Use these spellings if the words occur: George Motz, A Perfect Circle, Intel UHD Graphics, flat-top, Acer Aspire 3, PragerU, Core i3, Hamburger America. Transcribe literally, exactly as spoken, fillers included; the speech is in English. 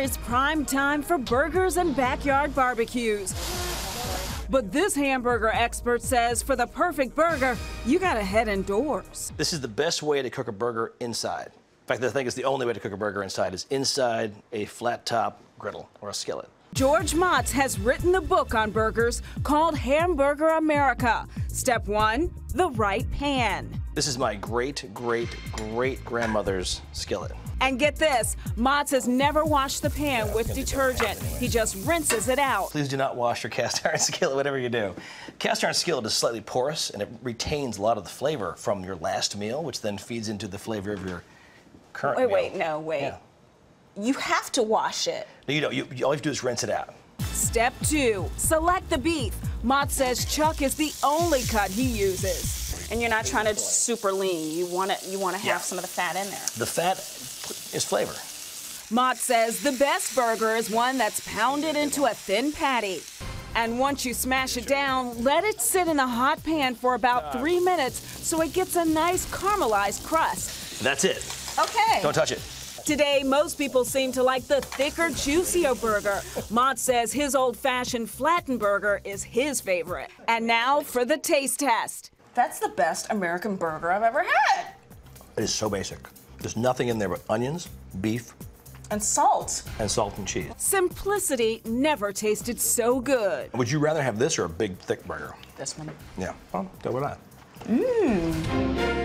is prime time for burgers and backyard barbecues. But this hamburger expert says for the perfect burger, you gotta head indoors. This is the best way to cook a burger inside. In fact, I think it's the only way to cook a burger inside is inside a flat top griddle or a skillet. George Motz has written a book on burgers called Hamburger America. Step one, the right pan. This is my great, great, great grandmother's skillet. And get this, Motz has never washed the pan yeah, with detergent. Anyway. He just rinses it out. Please do not wash your cast iron skillet, whatever you do. Cast iron skillet is slightly porous and it retains a lot of the flavor from your last meal, which then feeds into the flavor of your current wait, meal. Wait, wait, no, wait. Yeah. You have to wash it. No, you don't. You, you, all you have to do is rinse it out. Step two, select the beef. Mott says chuck is the only cut he uses. And you're not trying to super lean. You want to you want to have yeah. some of the fat in there. The fat is flavor. Mott says the best burger is one that's pounded into a thin patty. And once you smash it down, let it sit in a hot pan for about three minutes so it gets a nice caramelized crust. That's it. Okay. Don't touch it. Today, most people seem to like the thicker, juicier burger. Mott says his old-fashioned flattened burger is his favorite. And now for the taste test. That's the best American burger I've ever had. It is so basic. There's nothing in there but onions, beef, and salt. And salt and cheese. Simplicity never tasted so good. Would you rather have this or a big, thick burger? This one. Yeah. Well, go with that. Mmm.